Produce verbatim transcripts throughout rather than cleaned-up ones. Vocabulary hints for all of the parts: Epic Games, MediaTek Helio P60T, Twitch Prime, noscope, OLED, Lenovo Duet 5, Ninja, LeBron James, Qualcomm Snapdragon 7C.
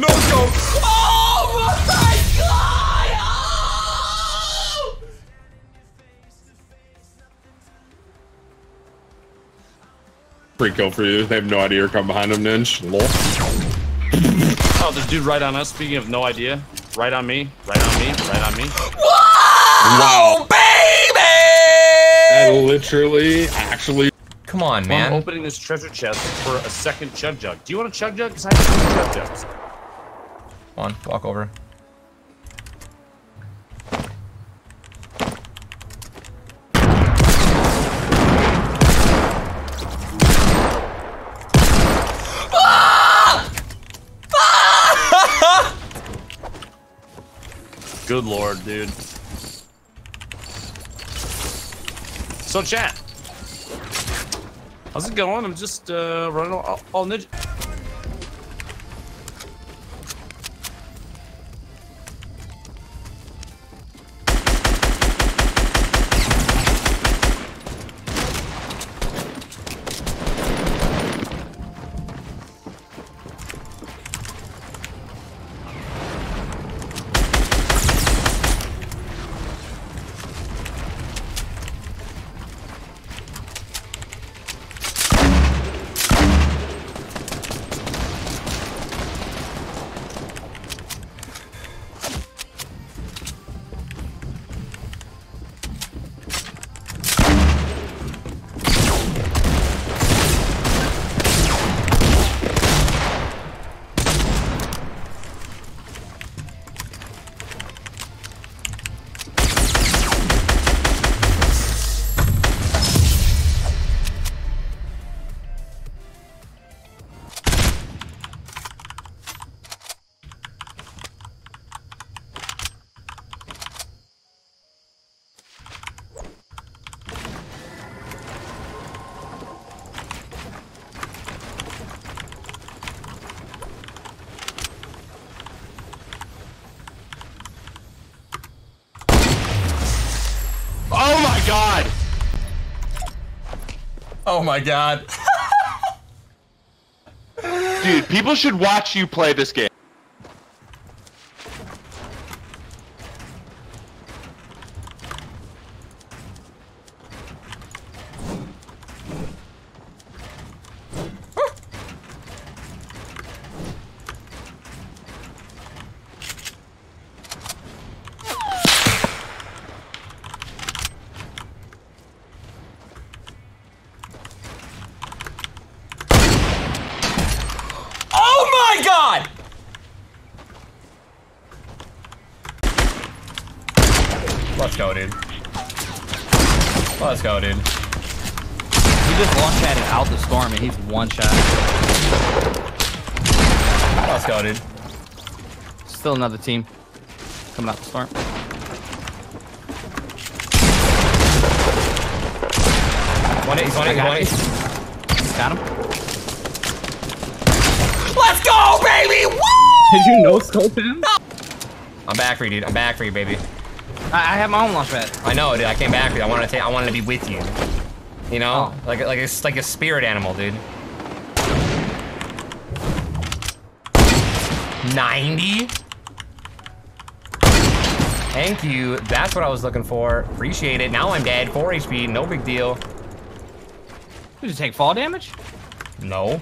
No joke. Oh my God! Oh! Free kill for you. They have no idea you're coming behind them, Ninja. Lol. Oh, there's dude right on us. Speaking of no idea, right on me. Right on me. Right on me. Whoa, wow. Baby! That literally, actually. Come on, man. I'm opening this treasure chest for a second chug jug. Do you want a chug jug? Because I have two chug jugs. Come on, walk over. Ah! Ah! Good lord, dude. So chat. How's it going? I'm just uh, running all, all Ninja. Oh my God. Dude, people should watch you play this game. Let's go, dude. Let's go, dude. He just one-shotted out the storm, and he's one-shot. Let's go, dude. Still another team coming out the storm. one eight, he's one eight, one eight. Got him. Let's go, baby! Woo! Did you no-scope him? No. I'm back for you, dude. I'm back for you, baby. I have my own launch pad. I know, dude. I came back for you. I wanted to take. I wanted to be with you. You know, oh. like like it's like a spirit animal, dude. ninety. Thank you. That's what I was looking for. Appreciate it. Now I'm dead. four H P. No big deal. Did you take fall damage? No.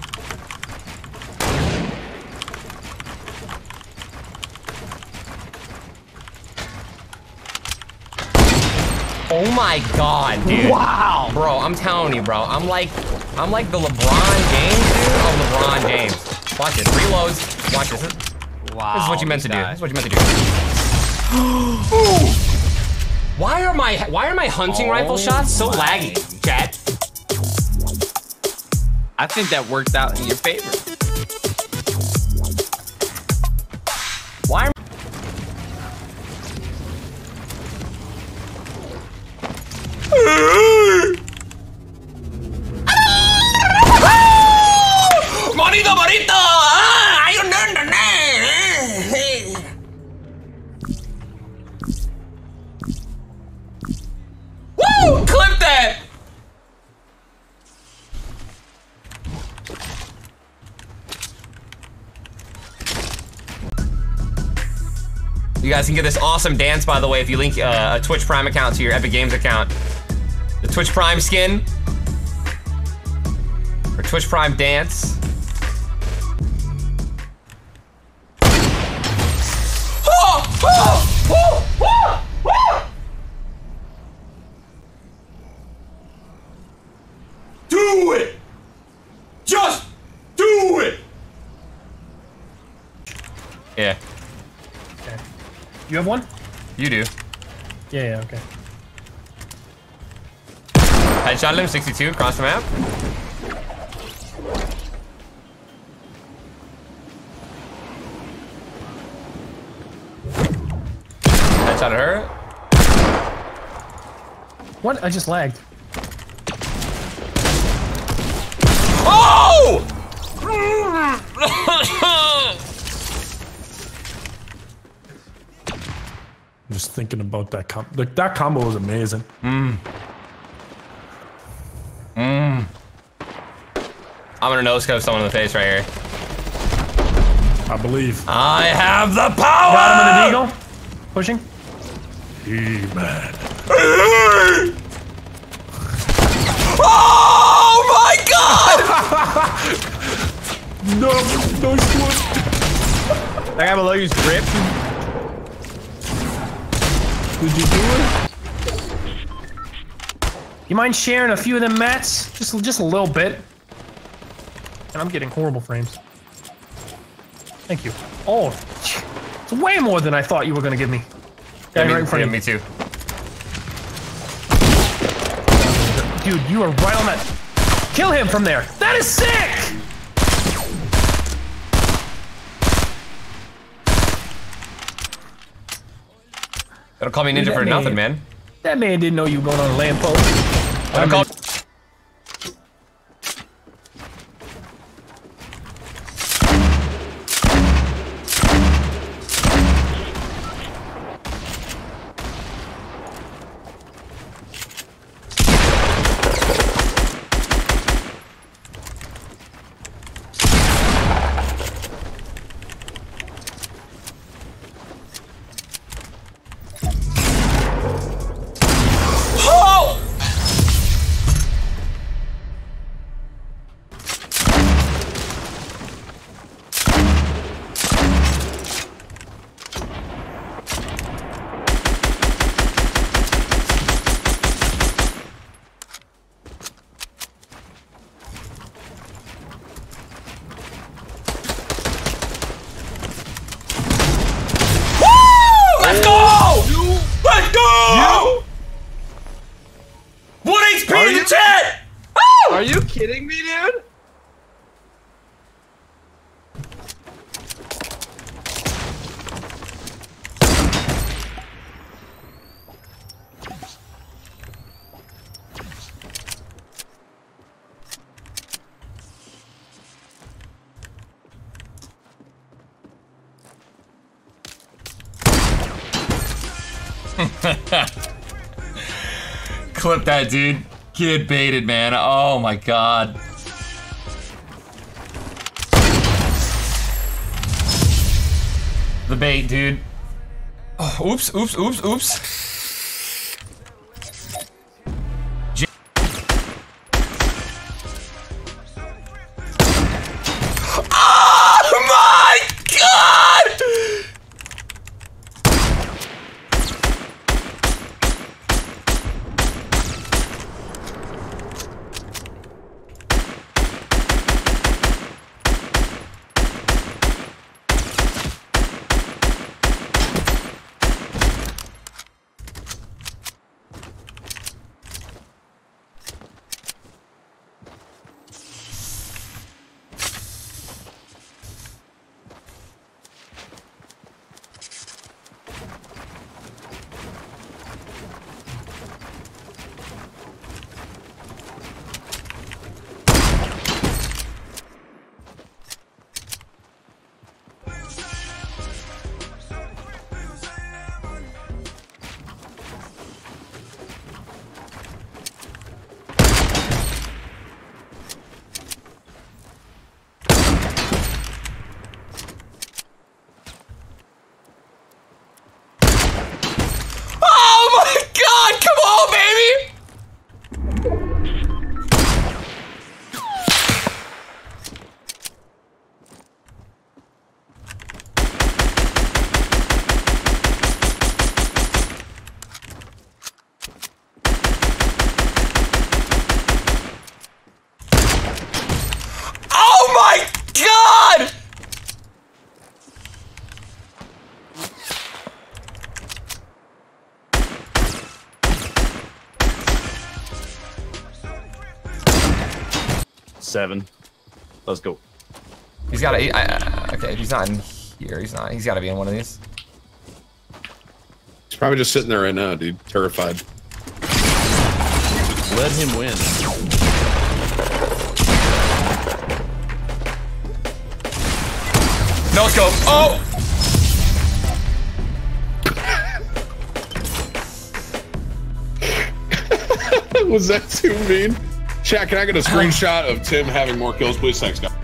Oh my God, dude. Wow. Bro, I'm telling you, bro. I'm like, I'm like the LeBron James, dude. Oh, LeBron James. Watch this. Reloads. Watch this. Wow. This is what you meant to do. This is what you meant to do. Ooh. Why are my, why are my hunting oh rifle shots so laggy, chat? I think that worked out in your favor. Why are Morito, morito! I don't know. Woo! Clip that! You guys can get this awesome dance, by the way, if you link uh, a Twitch Prime account to your Epic Games account. The Twitch Prime skin. Or Twitch Prime dance. Oh, oh, oh, oh, oh. Do it! Just do it! Yeah. Okay. You have one? You do. Yeah, yeah, okay. Headshot him, sixty-two, across the map. Headshot at her. What? I just lagged. Oh! I'm just thinking about that combo. Like, that combo was amazing. Mm. Mm. I'm gonna no-scope someone in the face right here. I believe. I have the power! Got him in an eagle. Pushing. He-Man. Oh my god! No, no shot. That guy below you's grip. Did you do it? You mind sharing a few of them mats? Just, just a little bit. And I'm getting horrible frames. Thank you. Oh, it's way more than I thought you were gonna give me. Yeah, me, right in front yeah, of me too. Dude, you are right on that. Kill him from there. That is sick. That'll call me Ninja Dude, for man, nothing, man. That man didn't know you were going on a lamppost. I mean, clip that, dude. Get baited, man. Oh my god. The bait, dude. Oh, oops, oops, oops, oops. J oh my god! seven. Let's go. He's got to. Uh, okay, he's not in here. He's not. He's got to be in one of these. He's probably just sitting there right now, dude. Terrified. Let him win. No, let's go. Oh! Was that too mean? Chat, can I get a screenshot of Tim having more kills, please? Thanks, guys.